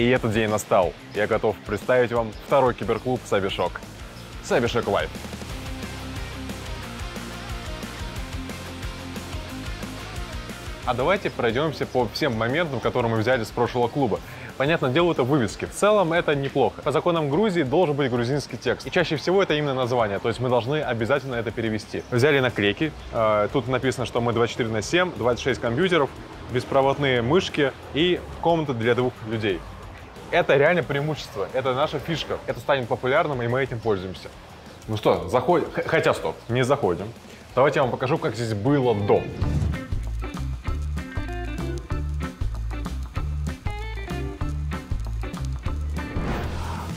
И этот день настал. Я готов представить вам второй киберклуб «Сабишок». «Сабишок Лайв». А давайте пройдемся по всем моментам, которые мы взяли с прошлого клуба. Понятное дело, это вывески. В целом это неплохо. По законам Грузии должен быть грузинский текст. И чаще всего это именно название, то есть мы должны обязательно это перевести. Взяли наклейки. Тут написано, что мы 24/7, 26 компьютеров, беспроводные мышки и комната для двух людей. Это реально преимущество, это наша фишка. Это станет популярным, и мы этим пользуемся. Ну что, заходим? Хотя стоп, не заходим. Давайте я вам покажу, как здесь было до.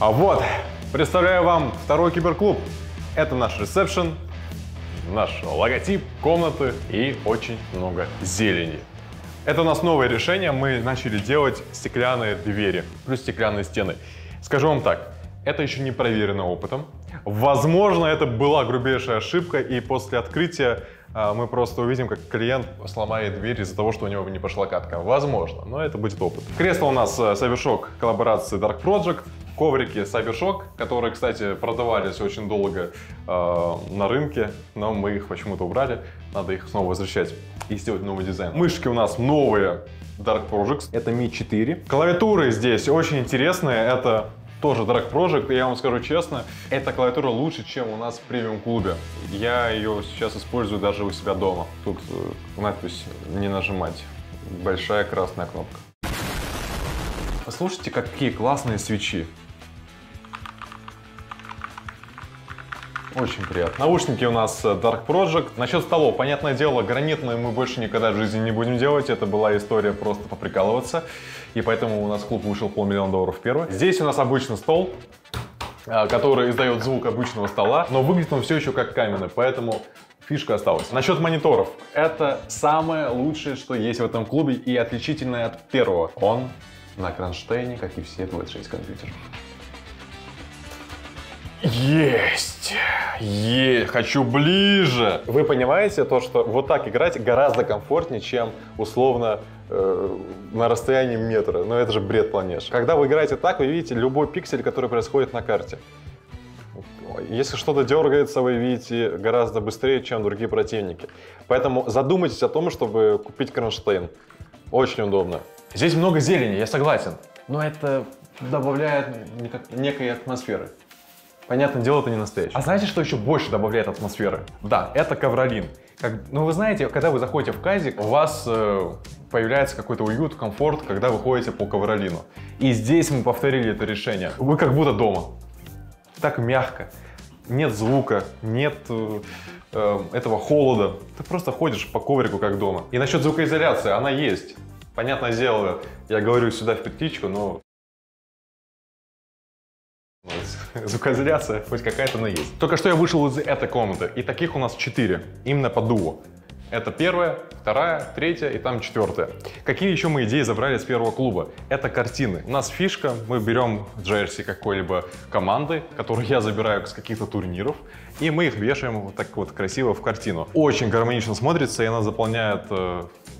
А вот, представляю вам второй киберклуб. Это наш ресепшн, наш логотип, комнаты и очень много зелени. Это у нас новое решение, мы начали делать стеклянные двери, плюс стеклянные стены. Скажу вам так, это еще не проверено опытом. Возможно, это была грубейшая ошибка, и после открытия мы просто увидим, как клиент сломает дверь из-за того, что у него не пошла катка. Возможно, но это будет опыт. Кресло у нас CyberShock коллаборации Dark Project. Коврики CyberShock, которые, кстати, продавались очень долго на рынке, но мы их почему-то убрали. Надо их снова возвращать и сделать новый дизайн. Мышки у нас новые Dark Projects. Это Mi 4. Клавиатуры здесь очень интересные. Это тоже Dark Project. И я вам скажу честно, эта клавиатура лучше, чем у нас в премиум-клубе. Я ее сейчас использую даже у себя дома. Тут надпись «Не нажимать». Большая красная кнопка. Послушайте, какие классные свечи. Очень приятно. Наушники у нас Dark Project. Насчет столов, понятное дело, гранитные мы больше никогда в жизни не будем делать. Это была история просто поприкалываться. И поэтому у нас клуб вышел $500 000 первый. Здесь у нас обычный стол, который издает звук обычного стола, но выглядит он все еще как каменный, поэтому фишка осталась. Насчет мониторов. Это самое лучшее, что есть в этом клубе и отличительное от первого. Он на кронштейне, как и все 26 компьютеров. Есть! Хочу ближе! Вы понимаете то, что вот так играть гораздо комфортнее, чем условно на расстоянии метра. Но это же бред планеш. Когда вы играете так, вы видите любой пиксель, который происходит на карте. Если что-то дергается, вы видите гораздо быстрее, чем другие противники. Поэтому задумайтесь о том, чтобы купить кронштейн. Очень удобно. Здесь много зелени, я согласен, но это добавляет некой атмосферы. Понятное дело, это не настоящее. А знаете, что еще больше добавляет атмосферы? Да, это ковролин. Ну, вы знаете, когда вы заходите в казик, у вас появляется какой-то уют, комфорт, когда вы ходите по ковролину. И здесь мы повторили это решение. Вы как будто дома. Так мягко. Нет звука, нет этого холода. Ты просто ходишь по коврику, как дома. И насчет звукоизоляции, она есть. Понятное дело, я говорю сюда в петличку, но звукоизоляция хоть какая-то, но есть. Только что я вышел из этой комнаты, и таких у нас 4, именно по дуо. Это первая, вторая, третья и там четвертая. Какие еще мы идеи забрали с первого клуба? Это картины. У нас фишка, мы берем джерси какой-либо команды, которую я забираю с каких-то турниров, и мы их вешаем вот так вот красиво в картину. Очень гармонично смотрится, и она заполняет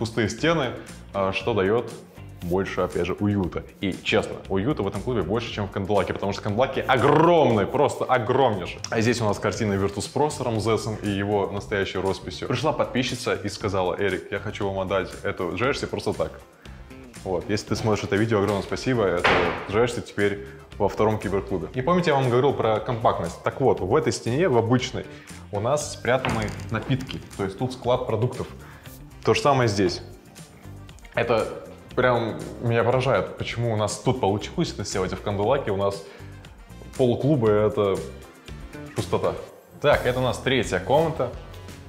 пустые стены, что дает больше, опять же, уюта. И, честно, уюта в этом клубе больше, чем в Канделаке, потому что Канделаки огромный, просто огромнейший. А здесь у нас картина Virtus.Pro с Рамзесом и его настоящей росписью. Пришла подписчица и сказала: «Эрик, я хочу вам отдать эту джерси просто так». Вот, если ты смотришь это видео, огромное спасибо, это джерси теперь во втором киберклубе. И помните, я вам говорил про компактность. Так вот, в этой стене, в обычной, у нас спрятаны напитки, то есть тут склад продуктов. То же самое здесь. Это прям меня поражает, почему у нас тут получилось это сделать, а в Канделаке у нас полклуба — это пустота. Так, это у нас третья комната,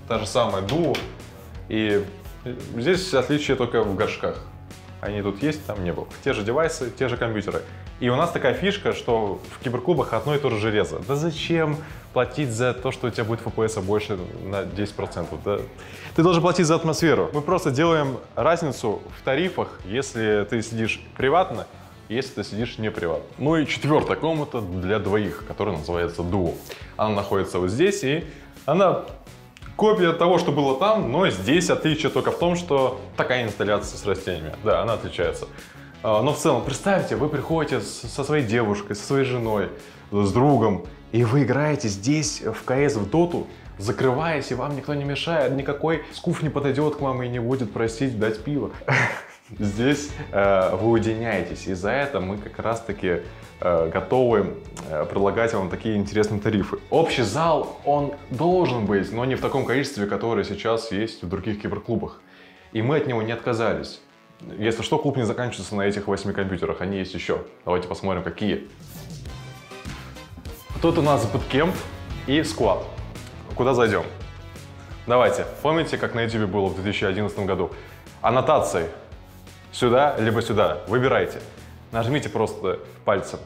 та же самая дуо, и здесь отличие только в горшках. Они тут есть, там не было. Те же девайсы, те же компьютеры. И у нас такая фишка, что в киберклубах одно и то же железо. Да зачем платить за то, что у тебя будет FPS больше на 10%? Да? Ты должен платить за атмосферу. Мы просто делаем разницу в тарифах, если ты сидишь приватно, если ты сидишь не приватно. Ну и четвертая комната для двоих, которая называется дуо. Она находится вот здесь, и она копия того, что было там, но здесь отличие только в том, что такая инсталляция с растениями. Да, она отличается. Но в целом, представьте, вы приходите со своей девушкой, со своей женой, с другом, и вы играете здесь в КС, в доту, закрываясь, и вам никто не мешает, никакой скуф не подойдет к вам и не будет просить дать пиво. Здесь вы уединяетесь, и за это мы как раз-таки готовы предлагать вам такие интересные тарифы. Общий зал, он должен быть, но не в таком количестве, которое сейчас есть в других киберклубах. И мы от него не отказались. Если что, клуб не заканчивается на этих 8 компьютерах, они есть еще. Давайте посмотрим, какие. Тут у нас буткемп и сквад. Куда зайдем? Давайте, помните, как на YouTube было в 2011 году? Аннотации. Сюда, либо сюда. Выбирайте. Нажмите просто пальцем.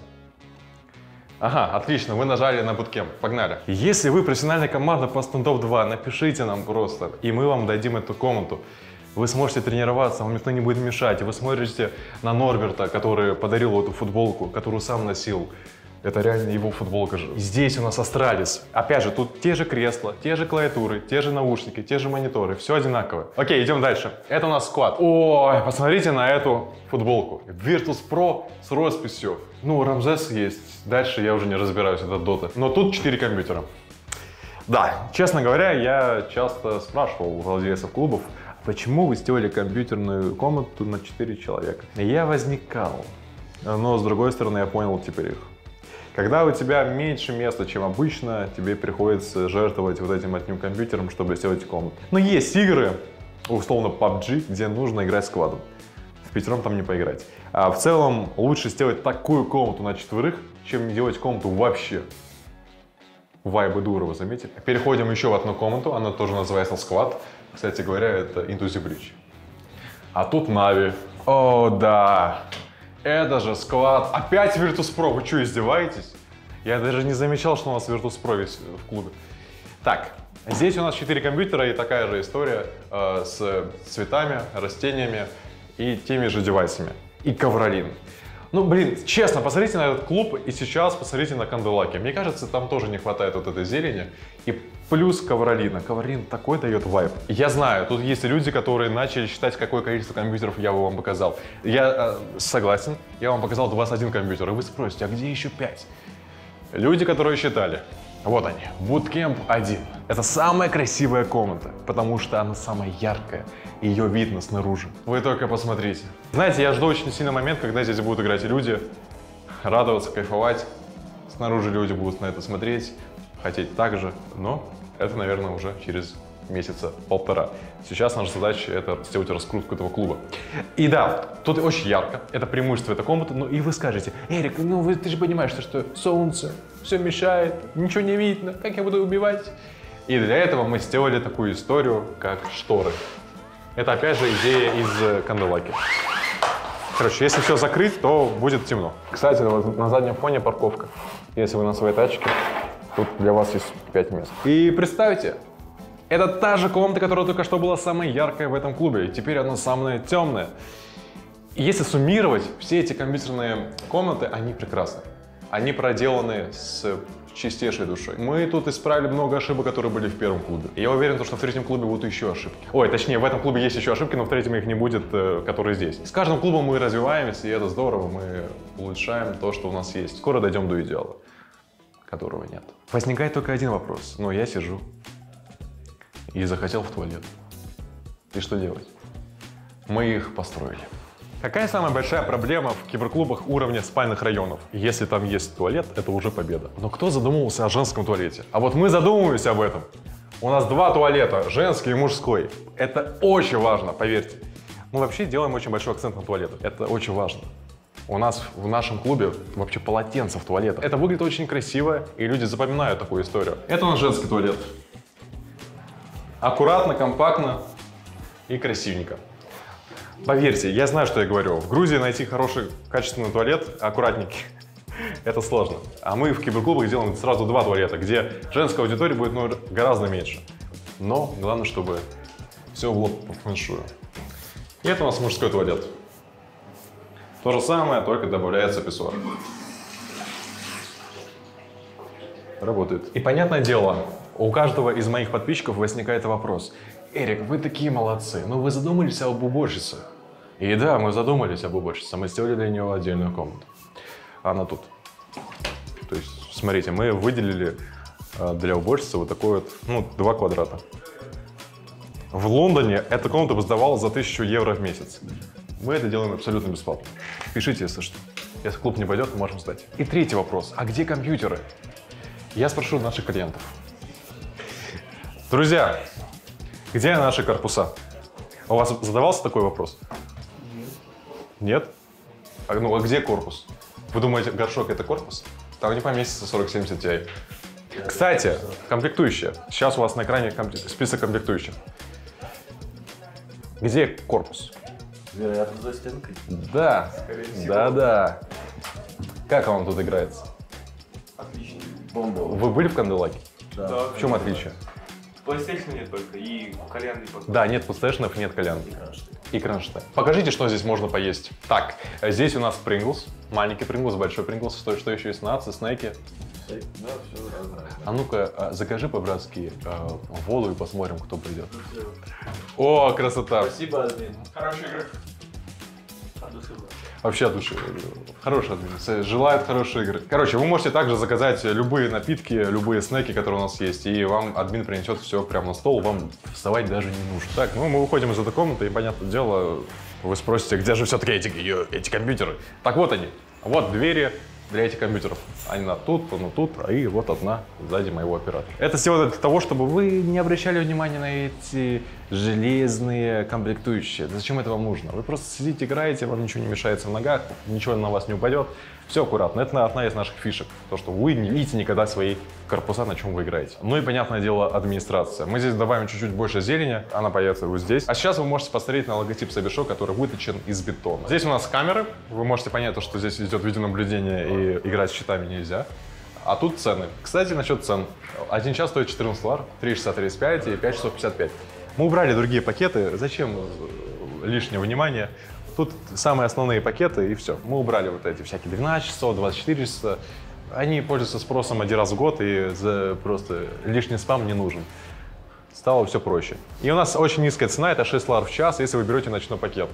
Ага, отлично, вы нажали на буткемп. Погнали. Если вы профессиональная команда по стендоп 2, напишите нам просто, и мы вам дадим эту комнату. Вы сможете тренироваться, вам никто не будет мешать. Вы смотрите на Норберта, который подарил эту футболку, которую сам носил. Это реально его футболка же. Здесь у нас Астралис. Опять же, тут те же кресла, те же клавиатуры, те же наушники, те же мониторы. Все одинаково. Окей, идем дальше. Это у нас склад. Ой, посмотрите на эту футболку. Virtus.Pro с росписью. Ну, Рамзес есть. Дальше я уже не разбираюсь, это дота. Но тут 4 компьютера. Да, честно говоря, я часто спрашивал у владельцев клубов, почему вы сделали компьютерную комнату на 4 человека. Я возникал, но с другой стороны я понял теперь их. Когда у тебя меньше места, чем обычно, тебе приходится жертвовать вот этим одним компьютером, чтобы сделать комнату. Но есть игры, условно PUBG, где нужно играть сквадом. Впятером там не поиграть. А в целом лучше сделать такую комнату на 4, чем не делать комнату вообще. Вайбы Дурова, заметили? Переходим еще в одну комнату, она тоже называется сквад. Кстати говоря, это Интузи Бридж. А тут Na'Vi. О, да! Это же склад. Опять Virtus.Pro. Вы что, издеваетесь? Я даже не замечал, что у нас Virtus.Pro весь в клубе. Так, здесь у нас 4 компьютера и такая же история с цветами, растениями и теми же девайсами. И ковролин. Ну, блин, честно, посмотрите на этот клуб и сейчас посмотрите на Канделаки. Мне кажется, там тоже не хватает вот этой зелени. И плюс ковролина. Ковролин такой дает вайб. Я знаю, тут есть люди, которые начали считать, какое количество компьютеров я бы вам показал. Я согласен, я вам показал 21 компьютер. И вы спросите, а где еще 5? Люди, которые считали. Вот они, Bootcamp 1. Это самая красивая комната, потому что она самая яркая, ее видно снаружи. Вы только посмотрите. Знаете, я жду очень сильный момент, когда здесь будут играть люди, радоваться, кайфовать. Снаружи люди будут на это смотреть, хотеть так же, но это, наверное, уже через месяца полтора. Сейчас наша задача — это сделать раскрутку этого клуба. И да, тут очень ярко, это преимущество этой комнаты, ну и вы скажете: Эрик, ну ты же понимаешь, что солнце, все мешает, ничего не видно, как я буду убивать? И для этого мы сделали такую историю, как шторы. Это опять же идея из Канделаки. Короче, если все закрыть, то будет темно. Кстати, вот на заднем фоне парковка. Если вы на своей тачке, тут для вас есть 5 мест. И представьте, это та же комната, которая только что была самая яркая в этом клубе, и теперь она самая темная. И если суммировать, все эти компьютерные комнаты, они прекрасны. Они проделаны с чистейшей душой. Мы тут исправили много ошибок, которые были в первом клубе. И я уверен, что в третьем клубе будут еще ошибки. Ой, точнее, в этом клубе есть еще ошибки, но в третьем их не будет, которые здесь. С каждым клубом мы развиваемся, и это здорово. Мы улучшаем то, что у нас есть. Скоро дойдем до идеала, которого нет. Возникает только один вопрос, но я сижу и захотел в туалет. И что делать? Мы их построили. Какая самая большая проблема в киберклубах уровня спальных районов? Если там есть туалет, это уже победа. Но кто задумывался о женском туалете? А вот мы задумываемся об этом. У нас 2 туалета, женский и мужской. Это очень важно, поверьте. Мы вообще делаем очень большой акцент на туалеты. Это очень важно. У нас в нашем клубе вообще полотенце в туалетах. Это выглядит очень красиво, и люди запоминают такую историю. Это у нас женский туалет. Аккуратно, компактно и красивенько. Поверьте, я знаю, что я говорю. В Грузии найти хороший, качественный туалет, аккуратненький, это сложно. А мы в киберклубах делаем сразу 2 туалета, где женская аудитория будет гораздо меньше. Но главное, чтобы все было по фэншую. И это у нас мужской туалет. То же самое, только добавляется писсуар. Работает. И понятное дело, у каждого из моих подписчиков возникает вопрос: Эрик, вы такие молодцы, но вы задумались об уборщицах. И да, мы задумались об уборщице, мы сделали для нее отдельную комнату. Она тут. То есть, смотрите, мы выделили для уборщицы вот такой вот, ну, 2 квадрата. В Лондоне эта комната бы сдавалась за 1000 евро в месяц. Мы это делаем абсолютно бесплатно. Пишите, если что. Если клуб не пойдет, мы можем сдать. И третий вопрос. А где компьютеры? Я спрошу наших клиентов. Друзья, где наши корпуса? У вас задавался такой вопрос? Нет? Ну, а где корпус? Вы думаете, горшок — это корпус? Там не поместится 4070 Ti. Кстати, комплектующие. Сейчас у вас на экране список комплектующих. Где корпус? Вероятно, за стенкой. Да, да-да. Как вам тут играется? Отлично. Бомбово. Вы были в Канделаке? Да. Да. В чем отличие? PlayStation нет только, и кальянный поток. Да, нет PlayStation, нет кальян. И кронштейн. Покажите, что здесь можно поесть. Так, здесь у нас Принглс. Маленький Принглс, большой Принглс. Что еще есть? Нации, снеки. Да, все разное. А ну-ка, закажи по-братски воду и посмотрим, кто придет. Спасибо. О, красота. Спасибо, Азбин. Хорошая игра. От души. Вообще от души. Хорошая Азбин. Желает хорошей игры. Короче, вы можете также заказать любые напитки, любые снеки, которые у нас есть, и вам админ принесет все прямо на стол, вам вставать даже не нужно. Так, ну мы выходим из этой комнаты, и, понятное дело, вы спросите, где же все-таки эти компьютеры? Так вот они. Вот двери. Для этих компьютеров. Она тут, она тут, и вот одна сзади моего оператора. Это всего для того, чтобы вы не обращали внимания на эти железные комплектующие. Зачем это вам нужно? Вы просто сидите, играете, вам ничего не мешается в ногах, ничего на вас не упадет. Все аккуратно. Это одна из наших фишек. То, что вы не видите никогда свои корпуса, на чем вы играете. Ну и, понятное дело, администрация. Мы здесь добавим чуть-чуть больше зелени. Она появится вот здесь. А сейчас вы можете посмотреть на логотип Сабишок, который выточен из бетона. Здесь у нас камеры. Вы можете понять, что здесь идет видеонаблюдение и играть с щитами нельзя. А тут цены. Кстати, насчет цен. 1 час стоит 14 лар, 3 часа 35 и 5 часов 55. Мы убрали другие пакеты. Зачем лишнее внимание? Тут самые основные пакеты, и все. Мы убрали вот эти всякие 12 часов, 24 часа. Они пользуются спросом 1 раз в год, и просто лишний спам не нужен. Стало все проще. И у нас очень низкая цена, это 6 лар в час, если вы берете ночной пакет.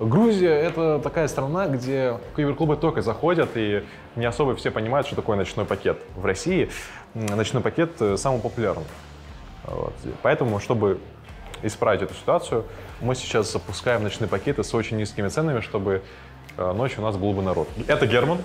Грузия — это такая страна, где киберклубы только заходят, и не особо все понимают, что такое ночной пакет. В России ночной пакет самый популярный. Вот. Поэтому, чтобы исправить эту ситуацию, мы сейчас запускаем ночные пакеты с очень низкими ценами, чтобы ночью у нас был бы народ. Это Герман.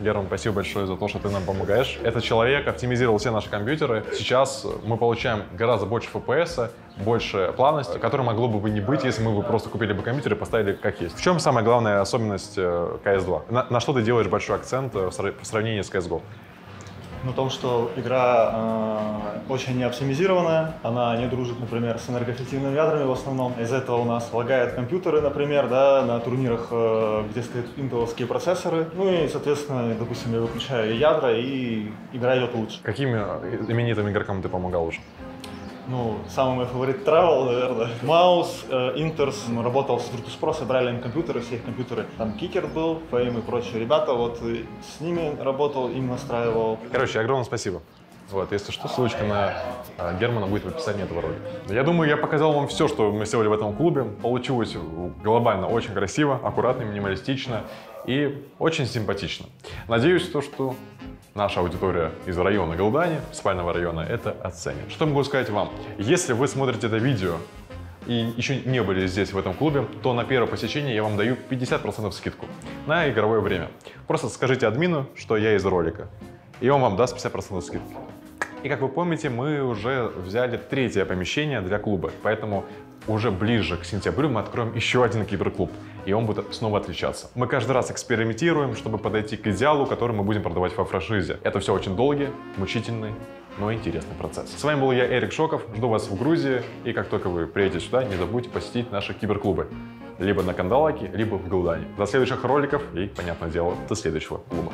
Герман, спасибо большое за то, что ты нам помогаешь. Этот человек оптимизировал все наши компьютеры. Сейчас мы получаем гораздо больше FPS, больше плавности, которой могло бы не быть, если мы бы просто купили бы компьютер и поставили как есть. В чем самая главная особенность CS2? На что ты делаешь большой акцент в сравнении с CSGO? Ну, в том, что игра очень неоптимизированная, она не дружит, например, с энергоэффективными ядрами в основном. Из-за этого у нас лагают компьютеры, например, да, на турнирах, где стоят интеловские процессоры. Ну и, соответственно, допустим, я выключаю ядра, и игра идет лучше. Каким именитым игрокам ты помогал уже? Ну, самый мой фаворит Travel, наверное. Маус, Интерс, работал с Virtus.Pro, собрали им компьютеры, все их компьютеры. Там Кикер был, Фейм и прочие ребята, вот с ними работал, им настраивал. Короче, огромное спасибо. Вот, если что, ссылочка на Германа будет в описании этого ролика. Я думаю, я показал вам все, что мы сделали в этом клубе. Получилось глобально очень красиво, аккуратно, минималистично и очень симпатично. Надеюсь, то, что наша аудитория из района Голдани, спального района, это оценит. Что могу сказать вам? Если вы смотрите это видео и еще не были здесь, в этом клубе, то на первое посещение я вам даю 50% скидку на игровое время. Просто скажите админу, что я из ролика, и он вам даст 50% скидки. И, как вы помните, мы уже взяли 3-е помещение для клуба, поэтому уже ближе к сентябрю мы откроем еще один киберклуб, и он будет снова отличаться. Мы каждый раз экспериментируем, чтобы подойти к идеалу, который мы будем продавать во франшизе. Это все очень долгий, мучительный, но интересный процесс. С вами был я, Эрик Шоков. Жду вас в Грузии, и как только вы приедете сюда, не забудьте посетить наши киберклубы. Либо на Канделаке, либо в Голдане. До следующих роликов и, понятное дело, до следующего клуба.